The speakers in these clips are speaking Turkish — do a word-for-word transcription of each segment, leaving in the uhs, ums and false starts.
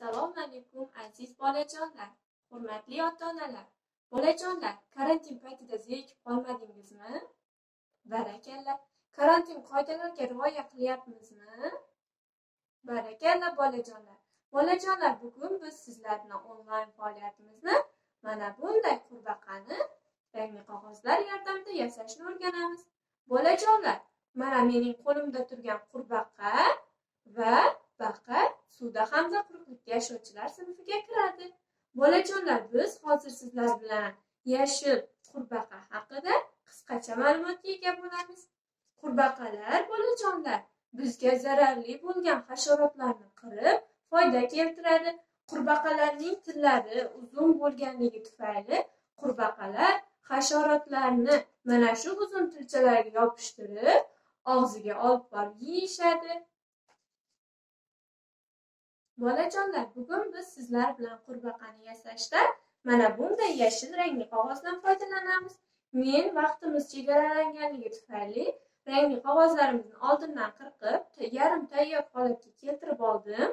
Assalomu alaykum aziz bolajonlar, hurmatli ota-onalar. Bolajonlar, karantin paytida zerikib qolmadingizmi? Barakalla. Karantin qoidalariga rioya qilyapmizmi? Barakalla bolajonlar. Bolajonlar, bugun biz sizlar bilan onlayn faoliyatimizni mana bunday qurbaqani rangli qog'ozlar yordamida yasashni o'rganamiz. Bolajonlar, mana mening qo'limda turgan qurbaqa va baqa suvda hamda quruqlikda yashovchilar sinfiga kiradi. Bolajonlar, biz hozir sizlar bilan yashil qurbaqa haqida qisqacha ma'lumotga ega bo'lamiz. Qurbaqalar bolajonlar bizga zararli bo'lgan hasharotlarni qirib foyda keltiradi. Qurbaqalarning tillari uzun bo'lganligi tufayli qurbaqalar hasharotlarni mana shu uzun tilchalarga yopishtirib og'ziga olib borib yeyishadi. Bolajonlar, bugun biz sizlar bilan qurbaqani yasashda mana bunday yashil rangli qog'ozdan foydalanamiz. Men vaqtimiz chegaralanganligi tufayli rangli qog'ozlarimizni oldindan qirqib, yarim tayyor holatga keltirib oldim.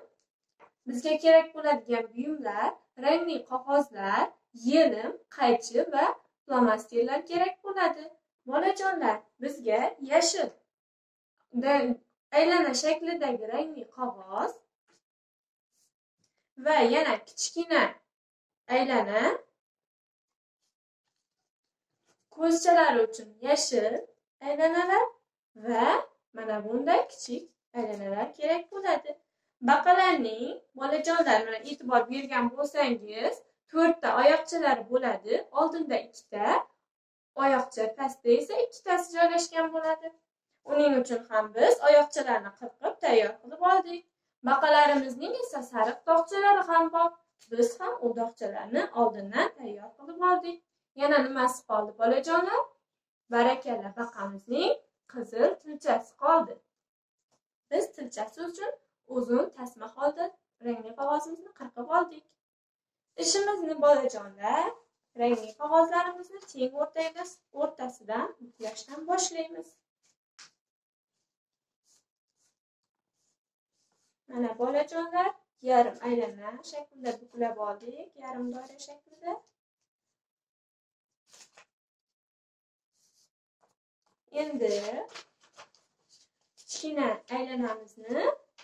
Bizga kerak bo'ladigan buyumlar, rangli qog'ozlar, yelim, qaychi va flomasterlar kerak bo'ladi. Bolajonlar, bizga yashil aylana shaklidagi rangli qog'oz va yana kichkina aylana, ko'zchalari uchun yashil aylanalar va mana bunday kichik aylanalar kerak bo'ladi. Baqalarning bolajonlar bilan e'tibor bergan bo'lsangiz, to'rtta oyoqchalari bo'ladi. Oldinda ikkita oyoqcha, pastda esa ikkitasi joylashgan bo'ladi. Uning uchun ham biz oyoqchalarni qirqib tayyor qilib oldik. Baqalarimizning esa sariq dog'chalari ham bor. Biz ham u dog'chalarni oldindan tayyor qilib oldik. Yana nimasi qoldi bolajonlar? Barakalla, baqamizning qizil tilchasi qoldi. Biz tilchasi uchun uzun tasma holda rangli qog'ozimizni qirqib oldik. Ishimizni bolajonlar, rangli qog'ozlarimizni teng o'rtasidan buklashdan boshlaymiz. Mana bolajonlar, yarim aylana shaklida buklab oldik, yarim doira shaklida. Endi kichkina aylanamizni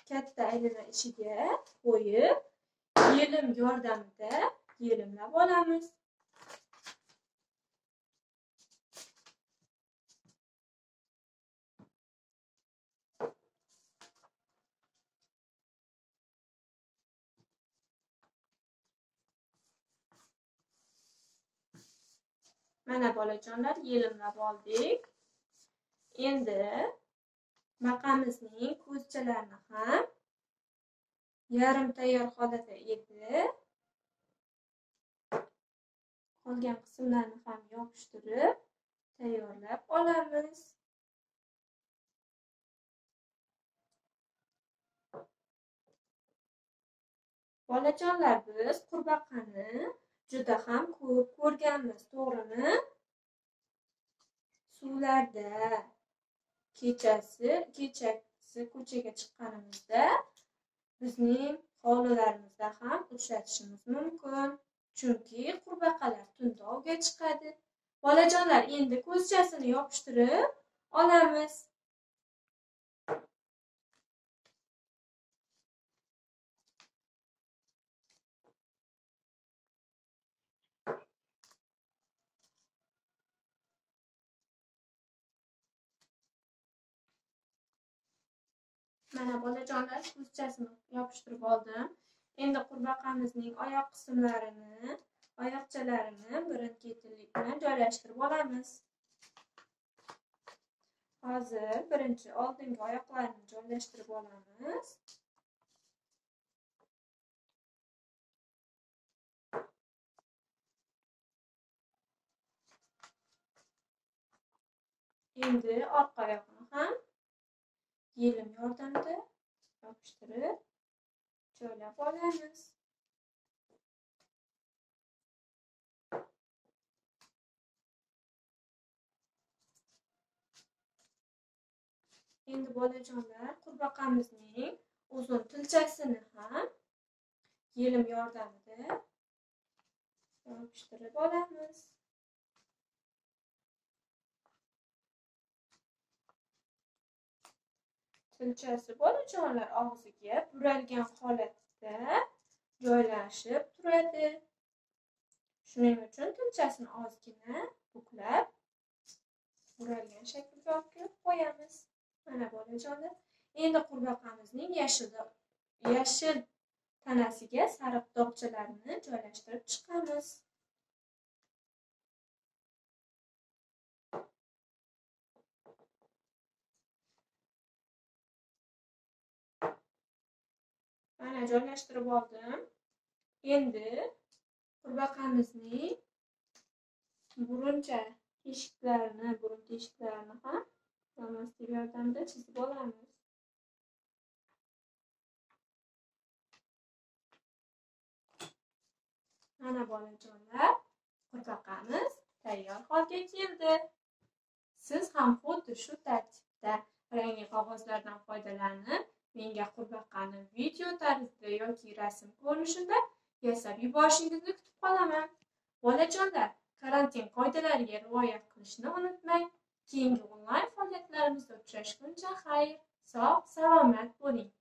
katta aylana ichiga qo'yib, yelim yordamida yelimlab olamiz. Mana bolajonlar, yelimlab oldik. Endi baqamizning ko'zchalarini ham yarim tayyor holatda edi. Qolgan qismlarni ham yopishtirib tayyorlab olamiz. Bolajonlar, biz qurbaqani juda ham ko'p ko'rganmiz, to'g'rimi? Suvlarda kechasi, kechasi ko'chaga chiqqanimizda bizning hovlilarimizda ham uchratishimiz mumkin. Chunki qurbaqalar tunda ovga chiqadi. Bolajonlar, endi ko'zchasini yopishtirib olamiz. Mana bolajonlar, ko'zchasini yopishtirib oldim. Endi qurbaqamizning oyoq qismlarini, oyoqchalarini birin-ketinlik bilan joylashtirib olamiz. Hozir birinchi oldingi oyoqlarni joylashtirib olamiz. Endi orqa oyoqni ham yelim yordamida yopishtirib joylab olamiz. Endi bolajonlar, qurbaqamizning uzun tilchasini ham yelim yordamida yopishtirib olamiz. Tinchasi bolajonlar og'ziga buralgan holatda joylashib turadi. Shuning uchun tinchasini ozgina buklab buralgan shaklga olib kelib qo'yamiz. Mana bolajonlar. Endi qurbaqamizning yashil yashil tanasiga sariq dog'chalarni joylashtirib chiqamiz. Mana joylashtirib oldim. Endi qurbaqamizning buruncha teshiklarini, burun teshiklarini ham plastik yordamida chizib olamiz. Mana bolajonlar, qurbaqamiz tayyor holga keldi. Siz ham xuddi shu tartibda rangli qog'ozlardan foydalanib, menga qurbaqani video tarzida yoki rasm ko'rinishida yasab yuborishingizni kutib qolaman. Bolajonlar, karantin qoidalariga rioya qilishni unutmang. Keyingi onlayn faoliyatlarimizda uchrashguncha xayr, sog'-salomat bo'ling.